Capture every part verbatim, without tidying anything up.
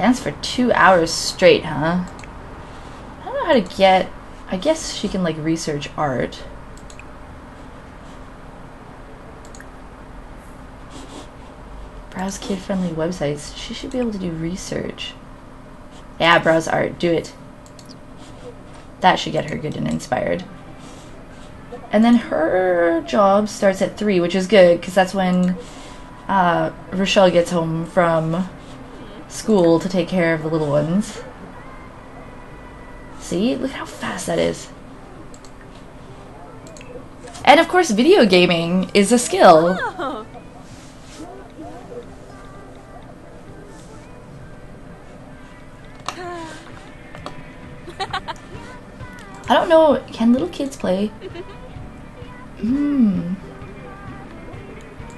Dance for two hours straight, huh? I don't know how to get... I guess she can, like, research art. Browse kid-friendly websites. She should be able to do research. Yeah, browse art. Do it. That should get her good and inspired. And then her job starts at three, which is good, because that's when uh, Rochelle gets home from school to take care of the little ones. See? Look how fast that is. And of course, video gaming is a skill. Oh. I don't know, can little kids play? Hmm.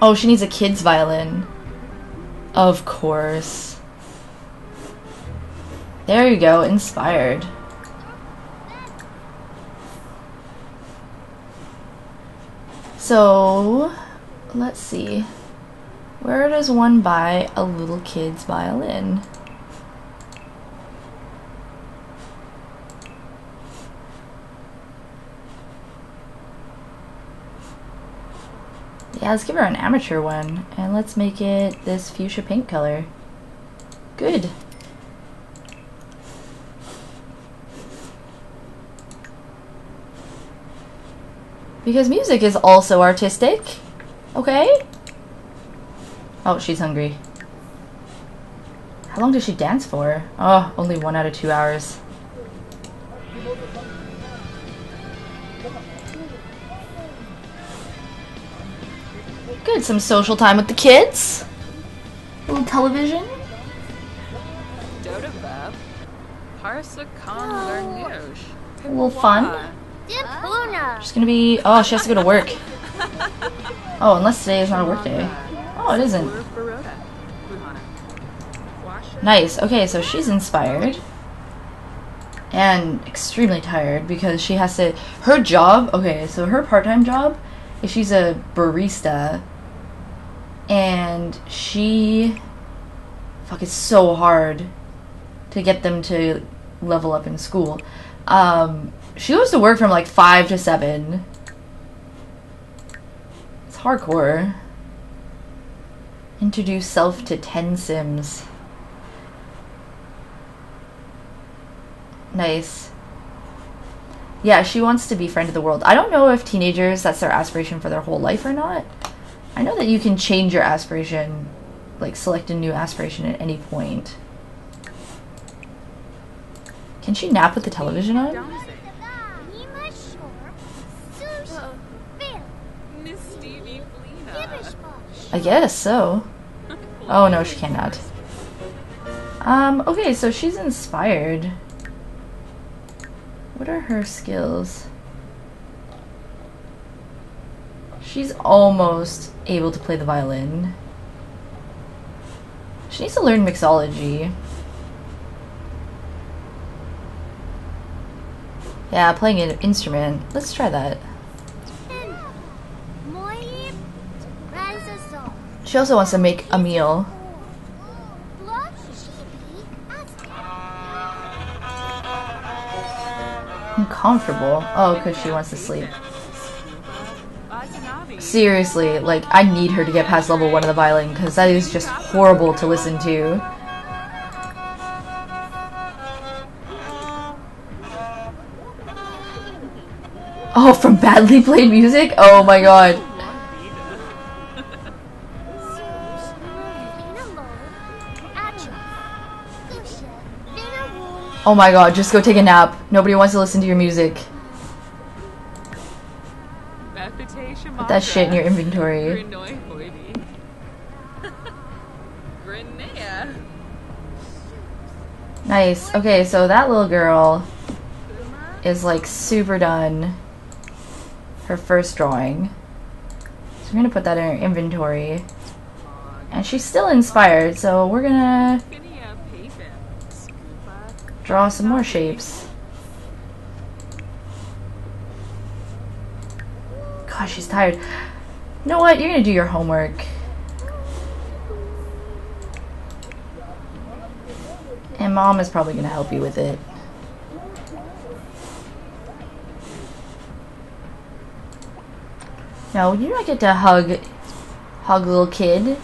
Oh, she needs a kid's violin. Of course. There you go, inspired. So, let's see. Where does one buy a little kid's violin? Yeah, let's give her an amateur one, and let's make it this fuchsia pink color. Good. Because music is also artistic, okay? Oh, she's hungry. How long does she dance for? Oh, only one out of two hours. Good, some social time with the kids. A little television. Oh. A little fun. She's gonna be. Oh, she has to go to work. Oh, unless today is not a work day. Oh, it isn't. Nice. Okay, so she's inspired. And extremely tired because she has to. Her job. Okay, so her part-time job is she's a barista. And she, fuck, it's so hard to get them to level up in school. Um, she goes to work from like five to seven. It's hardcore. Introduce self to ten Sims. Nice. Yeah, she wants to be friend of the world. I don't know if teenagers, that's their aspiration for their whole life or not. I know that you can change your aspiration, like select a new aspiration at any point. Can she nap with the television on? I guess so. Oh no, she cannot. Um, okay, so she's inspired. What are her skills? She's almost able to play the violin. She needs to learn mixology. Yeah, playing an instrument. Let's try that. She also wants to make a meal. Uncomfortable. Oh, because she wants to sleep. Seriously, like, I need her to get past level one of the violin, because that is just horrible to listen to. Oh, from badly played music? Oh my god. Oh my god, just go take a nap. Nobody wants to listen to your music. Put that shit in your inventory. Nice. Okay, so that little girl is like super done her first drawing. So we're gonna put that in her inventory. And she's still inspired, so we're gonna draw some more shapes. Gosh, she's tired. You know what? You're gonna do your homework. And Mom is probably going to help you with it. No, you don't get to hug, hug little kid.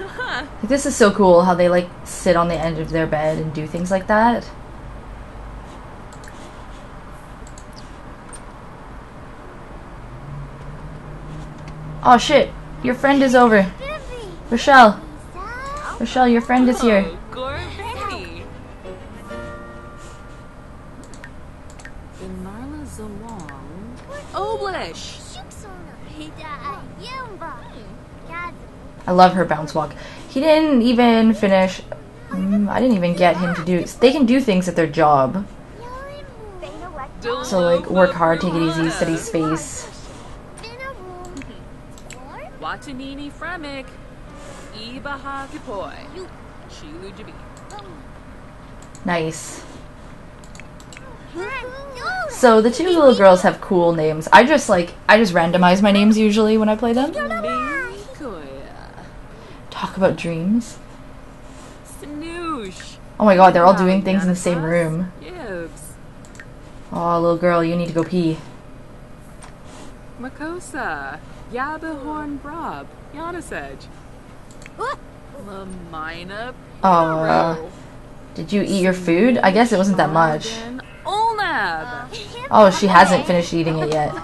Like, this is so cool how they like sit on the edge of their bed and do things like that. Oh shit, your friend is over. Rochelle. Rochelle, your friend is here. I love her bounce walk. He didn't even finish. Mm, I didn't even get him to do. They can do things at their job. So like work hard, take it easy, study space. Nice. So the two little girls have cool names. I just like I just randomize my names usually when I play them. Talk about dreams. Oh my god, they're all doing things in the same room. Oh, little girl, you need to go pee. Makosa, Yabahorn Brab, Yanasedge. Lamina. Oh, uh, did you eat your food? I guess it wasn't that much. Oh, she hasn't finished eating it yet.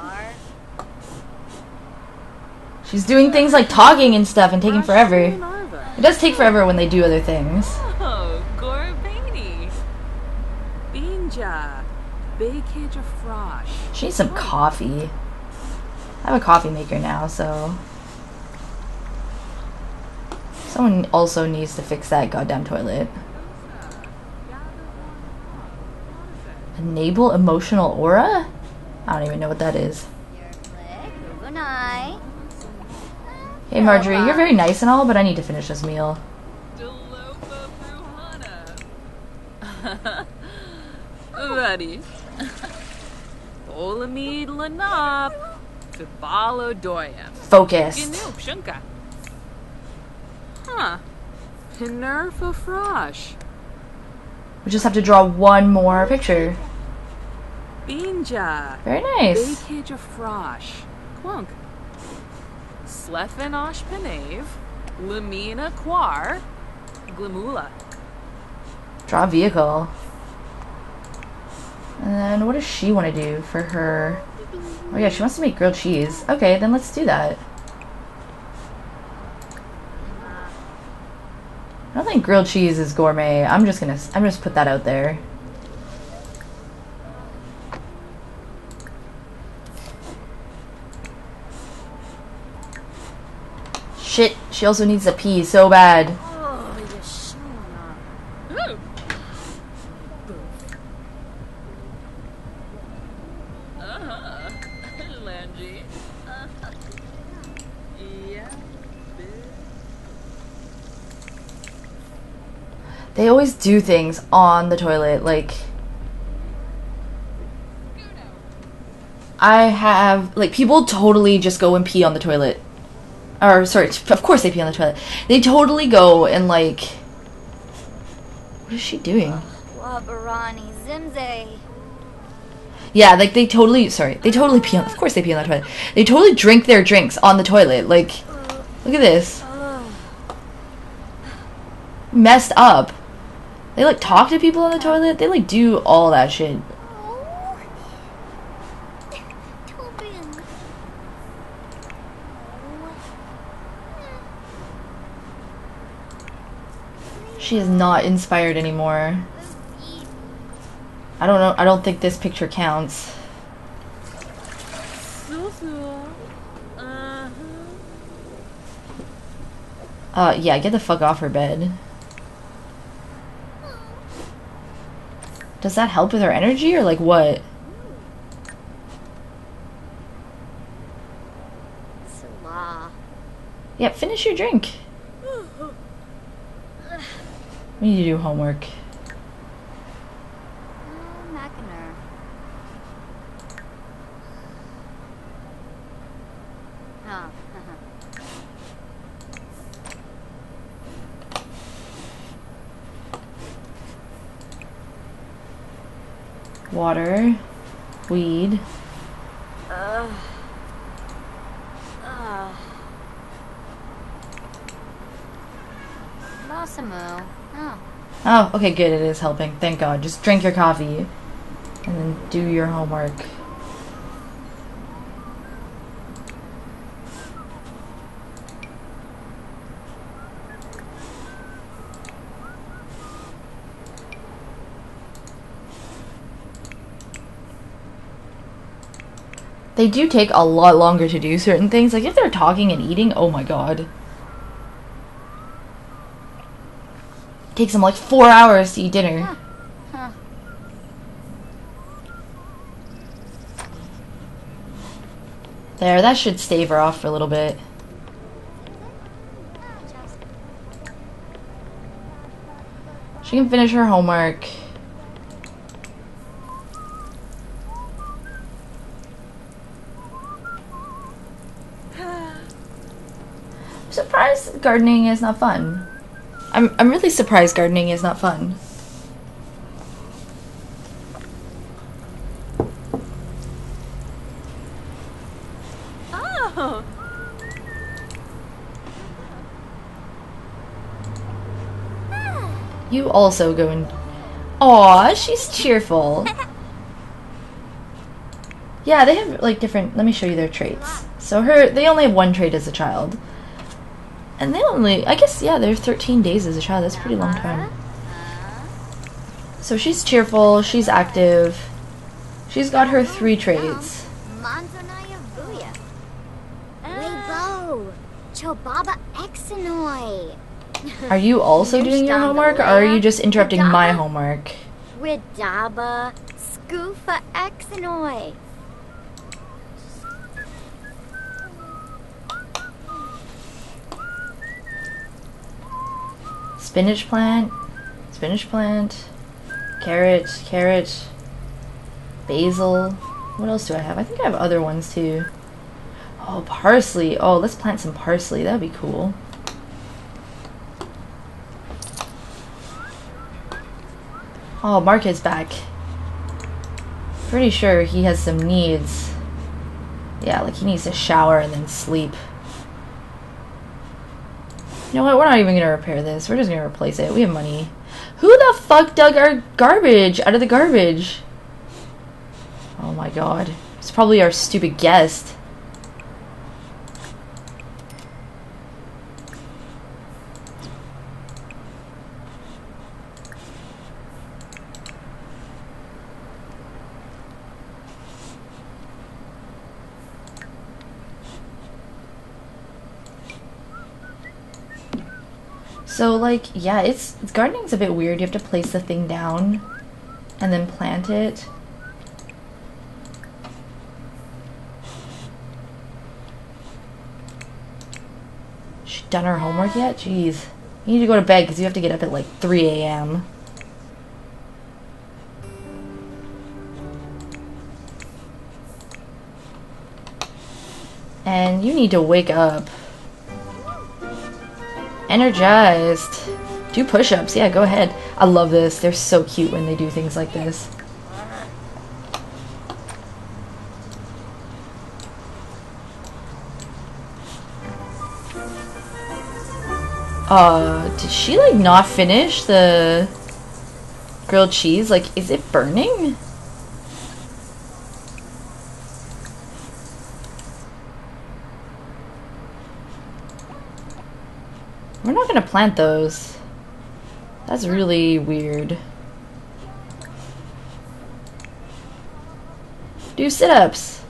She's doing things like talking and stuff and taking forever. It does take forever when they do other things. Oh, Gorbani. Binja. Bakage of Frosh. She needs some coffee. I have a coffee maker now, so. Someone also needs to fix that goddamn toilet. Enable emotional aura? I don't even know what that is. Hey Marjorie, you're very nice and all, but I need to finish this meal. Focus. Huh. We just have to draw one more picture. Very nice. Slefinosh Penave, Lamina Quar, Glamula. Draw vehicle. And then what does she want to do for her? Oh yeah, she wants to make grilled cheese. Okay, then let's do that. I don't think grilled cheese is gourmet. I'm just gonna I'm just put that out there. Shit, she also needs a pee so bad. They always do things on the toilet, like I have like people totally just go and pee on the toilet. Or, sorry, of course they pee on the toilet. They totally go and, like... What is she doing? Yeah, like, they totally... Sorry, they totally pee on... Of course they pee on the toilet. They totally drink their drinks on the toilet. Like, look at this. Messed up. They, like, talk to people on the toilet. They, like, do all that shit. She is not inspired anymore. I don't know. I don't think this picture counts. Uh, yeah, get the fuck off her bed. Does that help with her energy or like what? Yeah, finish your drink. We need to do homework. water, weed. Uh, uh. Massimo. Oh. Oh, okay, good. It is helping. Thank God. Just drink your coffee and then do your homework. They do take a lot longer to do certain things. Like if they're talking and eating, oh my god. It takes them like four hours to eat dinner. Huh. Huh. There, that should stave her off for a little bit. She can finish her homework. Surprised gardening is not fun. I'm I'm really surprised gardening is not fun. Oh. You also go and aw, she's cheerful. Yeah, they have like different. Let me show you their traits. So her they only have one trait as a child. And they only, I guess, yeah, they're thirteen days as a child. That's a pretty long time. So she's cheerful, she's active. She's got her three traits. Are you also doing your homework, or are you just interrupting my homework? Spinach plant, spinach plant, carrot, carrot, basil. What else do I have? I think I have other ones too. Oh, parsley. Oh, let's plant some parsley. That'd be cool. Oh, Mark is back. Pretty sure he has some needs. Yeah, like he needs to shower and then sleep. You know what, we're not even going to repair this. We're just going to replace it. We have money. Who the fuck dug our garbage out of the garbage? Oh my god. It's probably our stupid guest. So like, yeah, it's, it's gardening's a bit weird. You have to place the thing down and then plant it. She done her homework yet? Jeez. You need to go to bed because you have to get up at like three A M And you need to wake up. Energized. Do push-ups. Yeah, go ahead. I love this. They're so cute when they do things like this. Uh, did she, like, not finish the grilled cheese? Like, is it burning? We're not gonna plant those. That's really weird. Do sit-ups.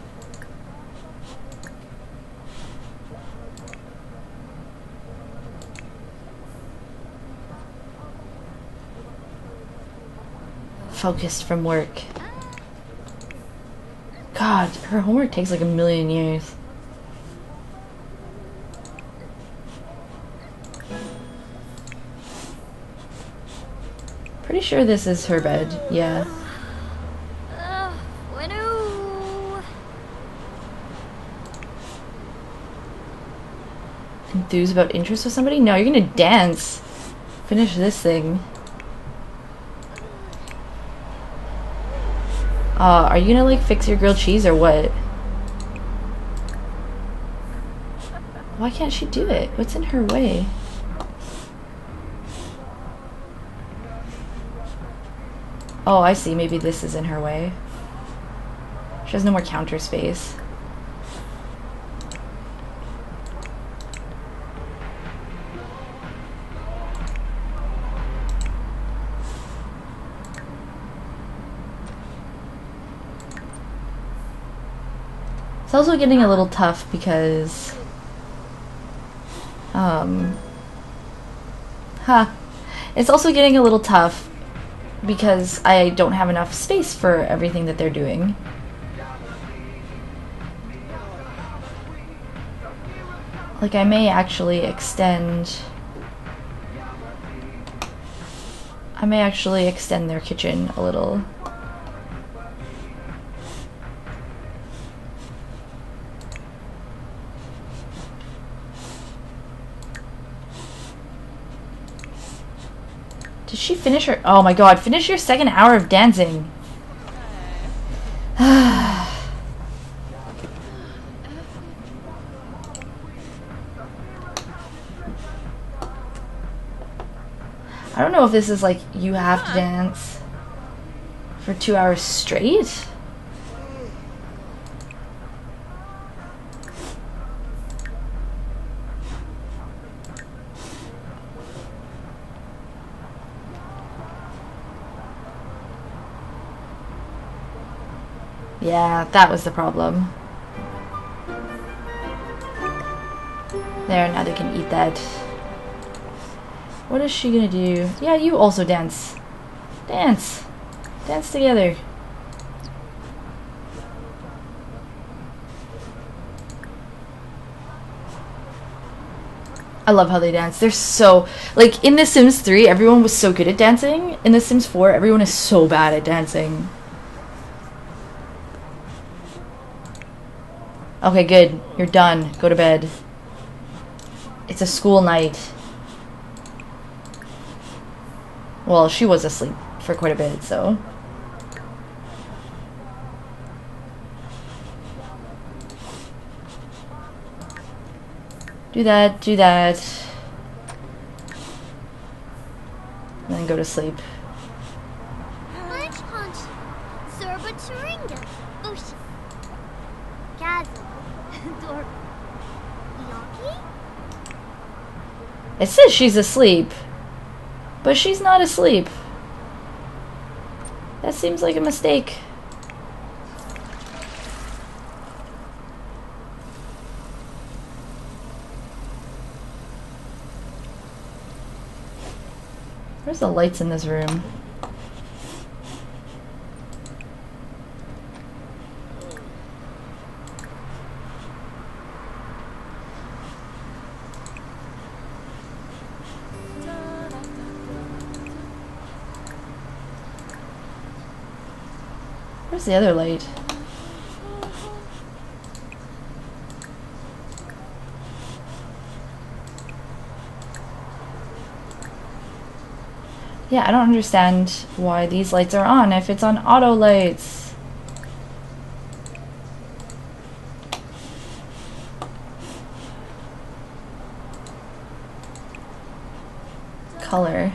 Focused from work. God, her homework takes like a million years. Pretty sure this is her bed, yeah. Uh, window. Enthuse about interest with somebody? No, you're gonna dance. Finish this thing. Uh, are you gonna like fix your grilled cheese or what? Why can't she do it? What's in her way? Oh, I see. Maybe this is in her way. She has no more counter space. It's also getting a little tough because... Um... Huh. It's also getting a little tough because I don't have enough space for everything that they're doing. Like, I may actually extend... I may actually extend their kitchen a little. Did she finish her- oh my god, finish your second hour of dancing! I don't know if this is like, you have to dance for two hours straight? Yeah, that was the problem. There, now they can eat that. What is she gonna do? Yeah, you also dance. Dance! Dance together. I love how they dance. They're so... Like, in The Sims three, everyone was so good at dancing. In The Sims four, everyone is so bad at dancing. Okay, good. You're done. Go to bed. It's a school night. Well, she was asleep for quite a bit, so... Do that, do that. And then go to sleep. It says she's asleep, but she's not asleep. That seems like a mistake. Where's the lights in this room? Where's the other light? Yeah, I don't understand why these lights are on if it's on auto lights. Color.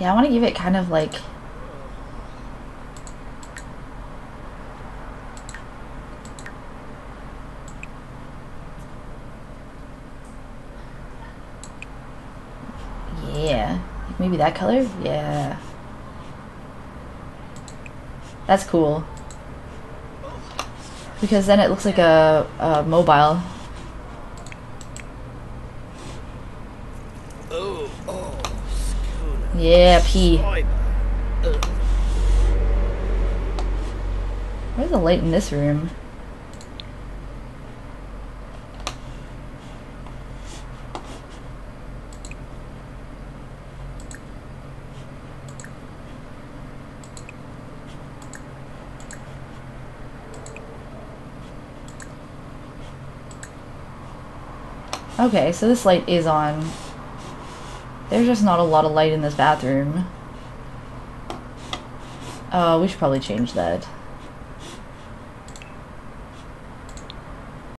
Yeah, I want to give it kind of like... Yeah. Maybe that color? Yeah. That's cool. Because then it looks like a, a mobile. Yeah, P. Where's the light in this room? Okay, so this light is on. There's just not a lot of light in this bathroom. Uh, we should probably change that.